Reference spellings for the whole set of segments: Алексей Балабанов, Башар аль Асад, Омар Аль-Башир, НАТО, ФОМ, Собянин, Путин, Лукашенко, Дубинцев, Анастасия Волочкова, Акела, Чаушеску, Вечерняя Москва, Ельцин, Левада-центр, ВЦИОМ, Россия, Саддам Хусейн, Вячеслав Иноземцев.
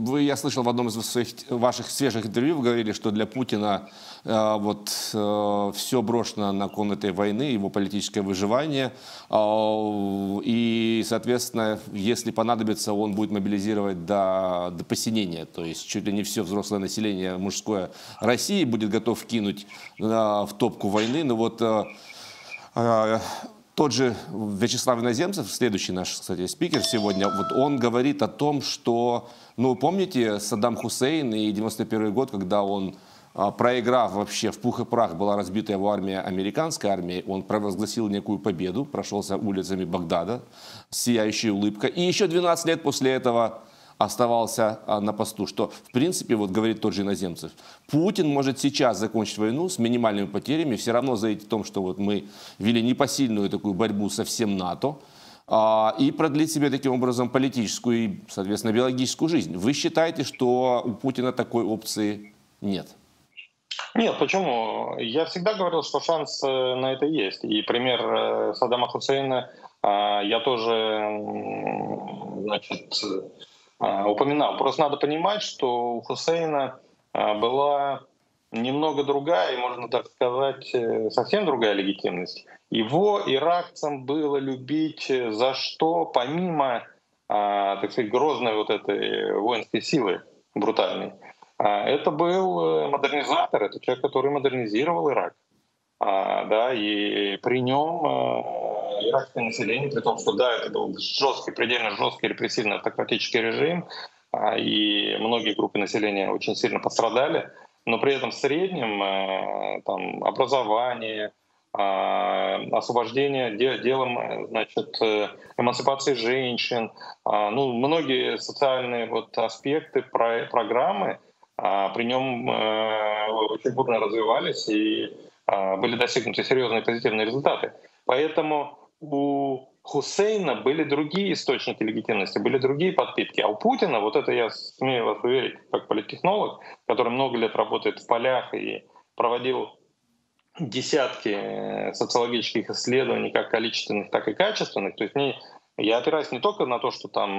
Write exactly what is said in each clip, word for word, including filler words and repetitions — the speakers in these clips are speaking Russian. Вы, я слышал, в одном из своих, ваших свежих интервью вы говорили, что для Путина э, вот, э, все брошено на кон этой войны, его политическое выживание. Э, и, соответственно, если понадобится, он будет мобилизировать до, до посинения. То есть чуть ли не все взрослое население мужское России будет готов кинуть э, в топку войны. Но вот... Э, э, Тот же Вячеслав Иноземцев, следующий наш, кстати, спикер сегодня, вот он говорит о том, что, ну, помните Саддам Хусейн и девяносто первый год, когда он, проиграв вообще в пух и прах, была разбита его армия, американская армия, он провозгласил некую победу, прошелся улицами Багдада, сияющая улыбка, и еще двенадцать лет после этого оставался на посту, что, в принципе, вот говорит тот же Иноземцев, Путин может сейчас закончить войну с минимальными потерями, все равно заявить о том, что вот мы вели непосильную такую борьбу со всем НАТО, а, и продлить себе таким образом политическую и, соответственно, биологическую жизнь. Вы считаете, что у Путина такой опции нет? Нет, почему? Я всегда говорил, что шанс на это есть. И пример Саддама Хусейна я тоже, значит... упоминал. Просто надо понимать, что у Хусейна была немного другая, и, можно так сказать, совсем другая легитимность. Его иракцам было любить за что, помимо, так сказать, грозной вот этой воинской силы брутальной. Это был модернизатор, это человек, который модернизировал Ирак. Да, и при нем иракское население, при том, что да, это был жесткий, предельно жесткий репрессивный автократический режим, и многие группы населения очень сильно пострадали, но при этом в среднем там, образование, освобождение делом, значит, эмансипации женщин, ну, многие социальные вот аспекты программы при нем очень бурно развивались и были достигнуты серьезные позитивные результаты. Поэтому у Хусейна были другие источники легитимности, были другие подпитки. А у Путина, вот это я смею вас уверить, как политтехнолог, который много лет работает в полях и проводил десятки социологических исследований, как количественных, так и качественных. То есть не, я опираюсь не только на то, что там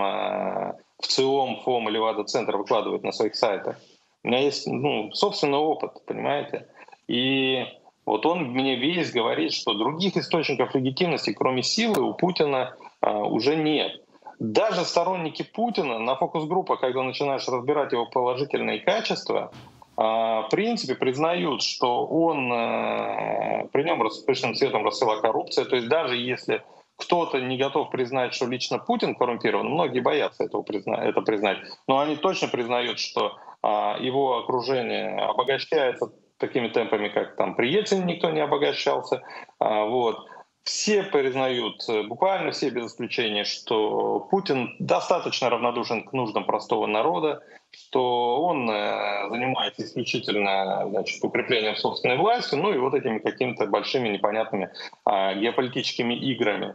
ВЦИОМ, ФОМ, Левада-центр выкладывают на своих сайтах. У меня есть ну, собственный опыт, понимаете? И... Вот он мне весь говорит, что других источников легитимности, кроме силы, у Путина а, уже нет. Даже сторонники Путина на фокус-группах, когда начинаешь разбирать его положительные качества, а, в принципе признают, что он а, при нем пышным цветом расцвела коррупция. То есть даже если кто-то не готов признать, что лично Путин коррумпирован, многие боятся этого призна- это признать, но они точно признают, что а, его окружение обогащается такими темпами, как там при Ельцине никто не обогащался. Вот. Все признают, буквально все без исключения, что Путин достаточно равнодушен к нуждам простого народа, что он занимается исключительно, значит, укреплением собственной власти, ну и вот этими какими-то большими непонятными геополитическими играми.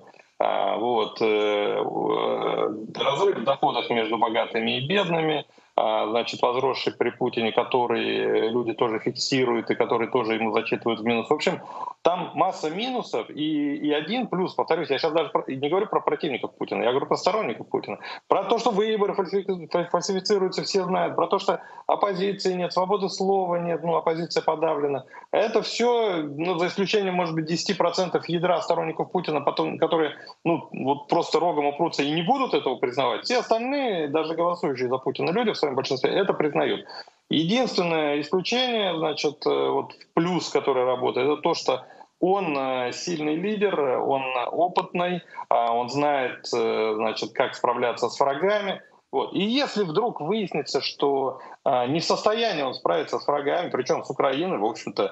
Вот. Разрыв доходов между богатыми и бедными, значит, возросший при Путине, который люди тоже фиксируют и которые тоже ему зачитывают в минус. В общем, там масса минусов и, и один плюс, повторюсь, я сейчас даже не говорю про противников Путина, я говорю про сторонников Путина. Про то, что выборы фальсифицируются, все знают, про то, что оппозиции нет, свободы слова нет, ну, оппозиция подавлена. Это все, ну, за исключением, может быть, десяти процентов ядра сторонников Путина, потом, которые ну, вот просто рогом упрутся и не будут этого признавать. Все остальные, даже голосующие за Путина люди, в своем большинстве это признают. Единственное исключение, значит, вот плюс, который работает, это то, что он сильный лидер, он опытный, он знает, значит, как справляться с врагами. Вот. И если вдруг выяснится, что не в состоянии он справиться с врагами, причем с Украиной, в общем-то,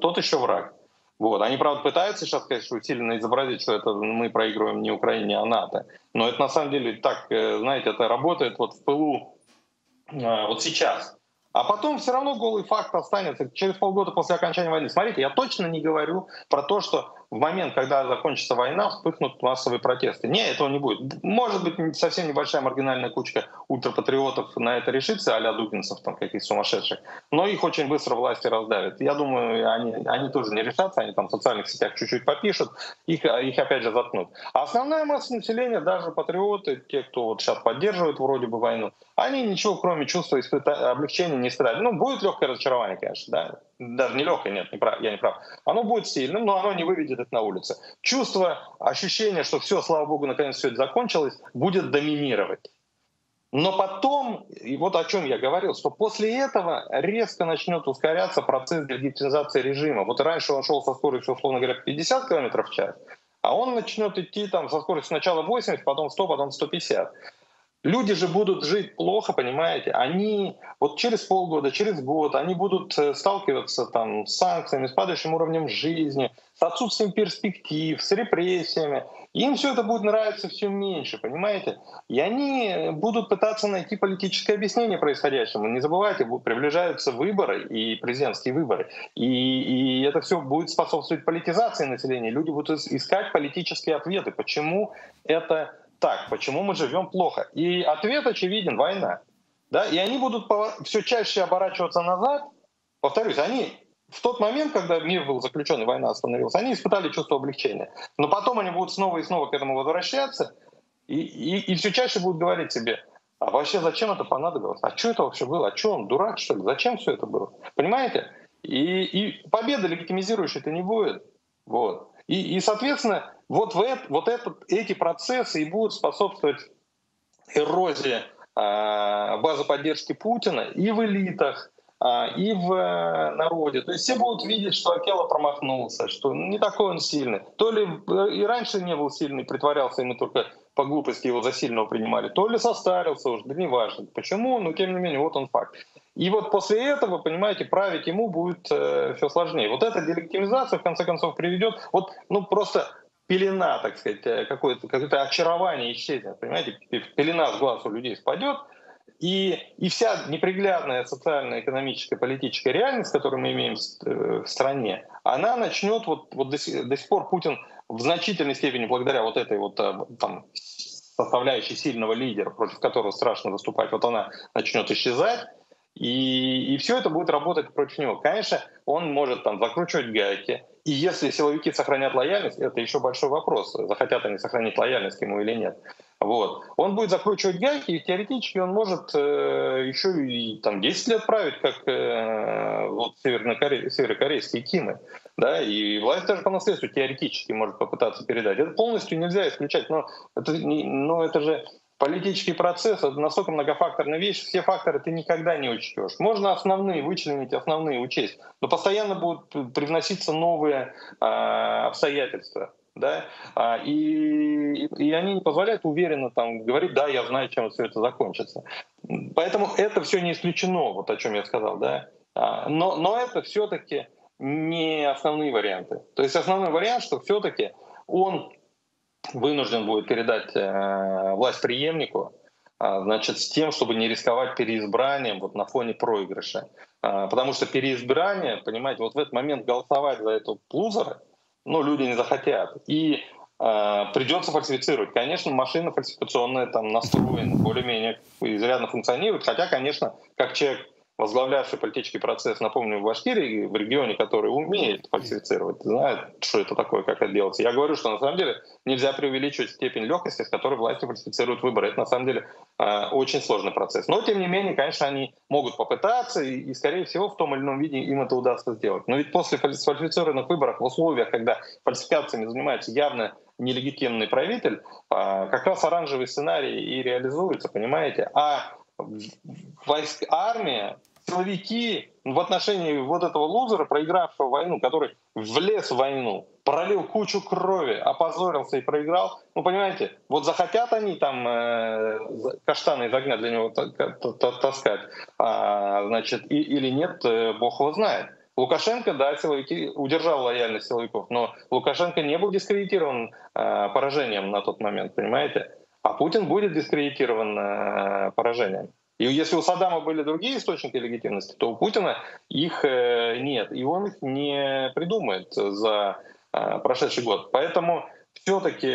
тот еще враг. Вот. Они, правда, пытаются сейчас, конечно, усиленно изобразить, что это мы проигрываем не Украине, а НАТО. Но это на самом деле так, знаете, это работает вот в пылу вот сейчас. А потом все равно голый факт останется через полгода после окончания войны. Смотрите, я точно не говорю про то, что в момент, когда закончится война, вспыхнут массовые протесты. Нет, этого не будет. Может быть, совсем небольшая маргинальная кучка ультрапатриотов на это решится, а-ля дубинцев, там каких-то сумасшедших, но их очень быстро власти раздавят. Я думаю, они, они тоже не решатся, они там в социальных сетях чуть-чуть попишут, их, их опять же заткнут. А основная масса населения, даже патриоты, те, кто вот сейчас поддерживает вроде бы войну, они ничего, кроме чувства испыта... облегчения, не испытали. Ну, будет легкое разочарование, конечно, да. Даже не легкое, нет, не прав, я не прав. Оно будет сильным, но оно не выведет их на улицу. Чувство, ощущение, что все, слава богу, наконец все это закончилось, будет доминировать. Но потом, и вот о чем я говорил, что после этого резко начнет ускоряться процесс легитимизации режима. Вот раньше он шел со скоростью, условно говоря, пятьдесят километров в час, а он начнет идти там со скоростью сначала восемьдесят, потом сто, потом сто пятьдесят. Люди же будут жить плохо, понимаете? Они вот через полгода, через год, они будут сталкиваться там с санкциями, с падающим уровнем жизни, с отсутствием перспектив, с репрессиями. Им все это будет нравиться все меньше, понимаете? И они будут пытаться найти политическое объяснение происходящему. Не забывайте, приближаются выборы и президентские выборы. И, и это все будет способствовать политизации населения. Люди будут искать политические ответы, почему это... Так, почему мы живем плохо? И ответ очевиден — война. Да? И они будут все чаще оборачиваться назад. Повторюсь, они в тот момент, когда мир был заключен и война остановилась, они испытали чувство облегчения. Но потом они будут снова и снова к этому возвращаться и, и, и все чаще будут говорить себе: а вообще зачем это понадобилось? А что это вообще было? А что он, дурак, что ли? Зачем все это было? Понимаете? И, и победы легитимизирующей-то не будет. Вот. И, и, соответственно, вот, в это, вот этот, эти процессы и будут способствовать эрозии э, базы поддержки Путина и в элитах, э, и в э, народе. То есть все будут видеть, что Акела промахнулся, что не такой он сильный. То ли и раньше не был сильный, притворялся, и мы только по глупости его за сильного принимали, то ли состарился уже, да не важно почему, но тем не менее вот он факт. И вот после этого, понимаете, править ему будет э, все сложнее. Вот эта делегитимизация в конце концов приведет, вот, ну просто... пелена, так сказать, какое-то, какое-то очарование исчезнет, понимаете, пелена с глаз у людей спадет, и, и вся неприглядная социальная, экономическая, политическая реальность, которую мы имеем в стране, она начнет, вот, вот до, сих, до сих пор Путин в значительной степени благодаря вот этой вот там, составляющей сильного лидера, против которого страшно выступать, вот она начнет исчезать. И, и все это будет работать против него. Конечно, он может там закручивать гайки. И если силовики сохранят лояльность, это еще большой вопрос, захотят они сохранить лояльность ему или нет. Вот. Он будет закручивать гайки, и теоретически он может э, еще и там, десять лет править, как э, вот, севернокоре... северокорейские кимы. Да? И власть даже по наследству теоретически может попытаться передать. Это полностью нельзя исключать, но это, но это же... Политический процесс — это настолько многофакторная вещь, все факторы ты никогда не учтешь. Можно основные вычленить, основные учесть, но постоянно будут привноситься новые э, обстоятельства. Да? И, и они не позволяют уверенно там, говорить: да, я знаю, чем все это закончится. Поэтому это все не исключено, вот о чем я сказал. Да? Но, но это все-таки не основные варианты. То есть основной вариант, что все-таки он... вынужден будет передать э, власть преемнику, э, значит, с тем, чтобы не рисковать переизбранием вот, на фоне проигрыша. Э, потому что переизбрание, понимаете, вот в этот момент голосовать за этого лузера, ну, люди не захотят. И э, придется фальсифицировать. Конечно, машина фальсификационная там настроена, более-менее изрядно функционирует, хотя, конечно, как человек, возглавлявший политический процесс, напомню, в Башкирии, в регионе, который умеет фальсифицировать, знает, что это такое, как это делается. Я говорю, что на самом деле нельзя преувеличивать степень легкости, с которой власти фальсифицируют выборы. Это на самом деле э, очень сложный процесс. Но тем не менее, конечно, они могут попытаться, и, и скорее всего в том или ином виде им это удастся сделать. Но ведь после фальсифицированных выборов в условиях, когда фальсификациями занимается явно нелегитимный правитель, э, как раз оранжевый сценарий и реализуется, понимаете? А войск, армия, силовики в отношении вот этого лузера, проигравшего войну, который влез в войну, пролил кучу крови, опозорился и проиграл, ну, понимаете, вот захотят они там э, каштаны из огня для него таскать, а, значит, и, или нет, э, бог его знает. Лукашенко, да, силовики, удержал лояльность силовиков, но Лукашенко не был дискредитирован э, поражением на тот момент, понимаете? А Путин будет дискредитирован э, поражением. И если у Саддама были другие источники легитимности, то у Путина их нет. И он их не придумает за прошедший год. Поэтому все-таки,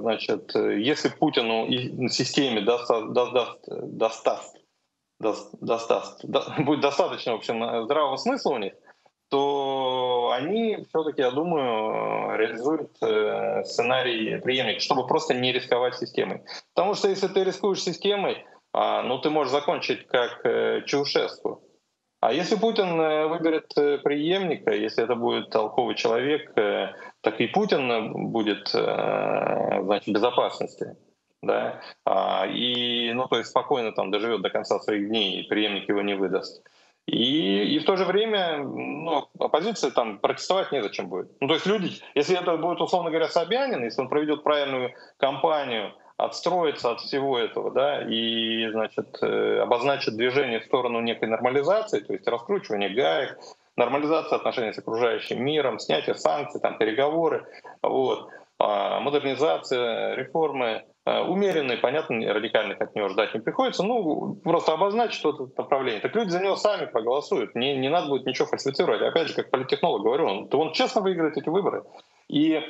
значит, если Путину и системе будет достаточно, в общем, здравого смысла у них, то они все-таки, я думаю, реализуют сценарий преемника, чтобы просто не рисковать системой. Потому что если ты рискуешь системой, ну ты можешь закончить как Чаушеску. А если Путин выберет преемника, если это будет толковый человек, так и Путин будет, значит, в безопасности. Да? И, ну, то есть спокойно там доживет до конца своих дней, и преемник его не выдаст. И, и в то же время, ну, оппозиция там протестовать незачем будет. Ну, то есть люди, если это будет, условно говоря, Собянин, если он проведет правильную кампанию, отстроится от всего этого, да, и, значит, обозначит движение в сторону некой нормализации, то есть раскручивание гаек, нормализация отношений с окружающим миром, снятие санкций, там, переговоры, вот, модернизация, реформы, умеренные, понятно, радикальных от него ждать не приходится, ну, просто обозначить вот это направление. Так люди за него сами проголосуют, не, не надо будет ничего фальсифицировать. Опять же, как политтехнолог говорю, он, он честно выиграет эти выборы. И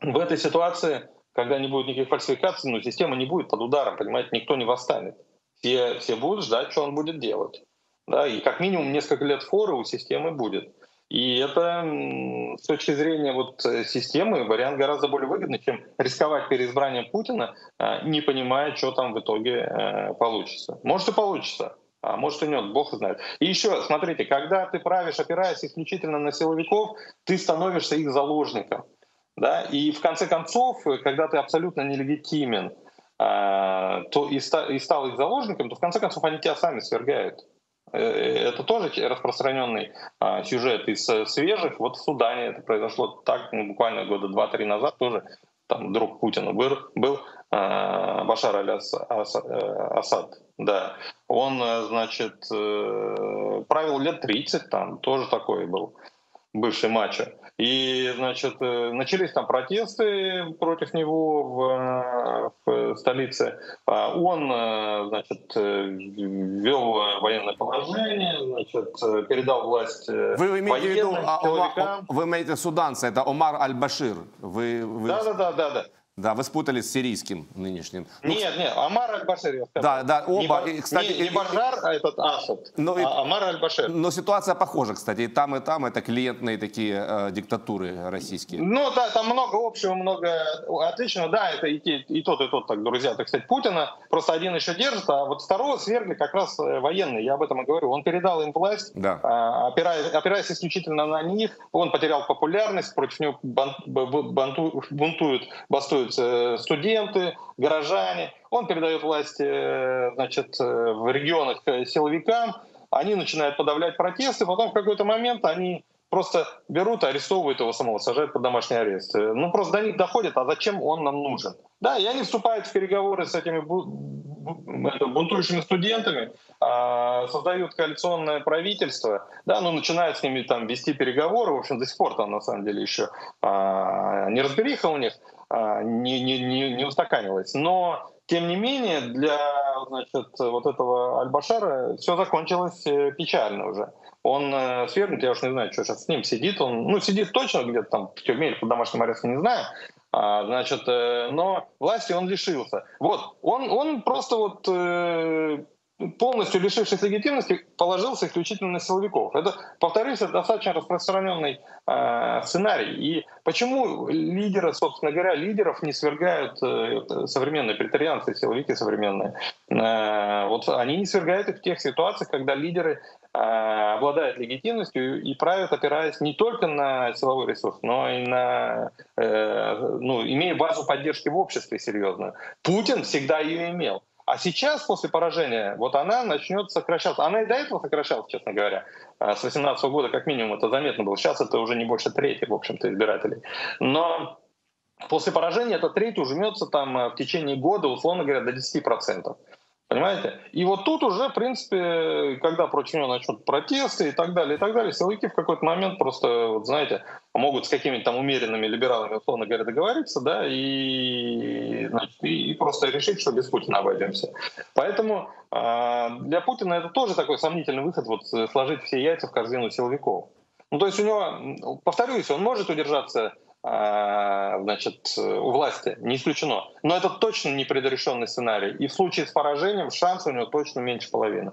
в этой ситуации, когда не будет никаких фальсификаций, ну, система не будет под ударом, понимаете, никто не восстанет. Все, все будут ждать, что он будет делать. Да, и как минимум несколько лет форы у системы будет. И это с точки зрения вот системы вариант гораздо более выгодный, чем рисковать переизбранием Путина, не понимая, что там в итоге получится. Может и получится, а может и нет, бог знает. И еще, смотрите, когда ты правишь, опираясь исключительно на силовиков, ты становишься их заложником. Да? И в конце концов, когда ты абсолютно нелегитимен, то и стал их заложником, то в конце концов они тебя сами свергают. Это тоже распространенный сюжет из свежих. Вот в Судане это произошло так, ну, буквально года два-три назад тоже. Там друг Путина был, был Башар аль Асад. Да. Он, значит, правил лет тридцать, там тоже такой был, бывший мачо. И, значит, начались там протесты против него в, в столице. Он, значит, ввел военное положение, значит, передал власть военным. Вы имеете в виду, а, вы имеете суданца, это Омар Аль-Башир. Вы, вы... Да, да, да, да, да. Да, вы спутались с сирийским нынешним. Нет, нет, Омар Аль-Башир, я сказал. Да, да, оба. Не, кстати, не, не Башар, а этот Асад, но, а Омар Аль-Башир. Но ситуация похожа, кстати, и там, и там, это клиентные такие э, диктатуры российские. Ну да, там много общего, много отличного, да, это и, те, и тот, и тот, так, друзья, так сказать, Путина, просто один еще держит, а вот второго свергли как раз военные, я об этом и говорю, он передал им власть, да. э, опираясь, опираясь исключительно на них, он потерял популярность, против него бан, банту, бунтуют, бастуют студенты, горожане. Он передает власть, значит, в регионах силовикам, они начинают подавлять протесты, потом в какой-то момент они просто берут, арестовывают его самого, сажают под домашний арест. Ну, просто до них доходит, а зачем он нам нужен? Да, и они вступают в переговоры с этими бунтующими студентами, создают коалиционное правительство, да, ну, начинают с ними там вести переговоры, в общем, до сих пор там, на самом деле, еще неразбериха у них, Не, не, не, не устаканилось. Но, тем не менее, для, значит, вот этого Аль-Башара все закончилось печально уже. Он свергнут, я уж не знаю, что сейчас с ним сидит. Он, ну, сидит точно где-то там в тюрьме или под домашним арестом, не знаю. А, значит, но власти он лишился. Вот, он, он просто вот полностью лишившись легитимности, положился исключительно на силовиков. Это, повторюсь, это достаточно распространенный э, сценарий. И почему лидеры, собственно говоря, лидеров не свергают э, современные претарианцы, силовики современные? Э, вот они не свергают их в тех ситуациях, когда лидеры э, обладают легитимностью и правят, опираясь не только на силовой ресурс, но и на, э, ну, имея базу поддержки в обществе серьезную. Путин всегда ее имел. А сейчас, после поражения, вот она начнет сокращаться. Она и до этого сокращалась, честно говоря. С две тысячи восемнадцатого года, как минимум, это заметно было. Сейчас это уже не больше трети, в общем-то, избирателей. Но после поражения эта треть ужмется там в течение года, условно говоря, до десяти процентов. Понимаете? И вот тут уже, в принципе, когда против него начнут протесты и так далее, и так далее, силовики в какой-то момент просто, вот, знаете, могут с какими-то там умеренными либералами, условно говоря, договориться, да, и, значит, и, и просто решить, что без Путина обойдемся. Поэтому э, для Путина это тоже такой сомнительный выход, вот сложить все яйца в корзину силовиков. Ну, то есть у него, повторюсь, он может удержаться, значит, у власти, не исключено. Но это точно не предрешенный сценарий. И в случае с поражением шанс у него точно меньше половины.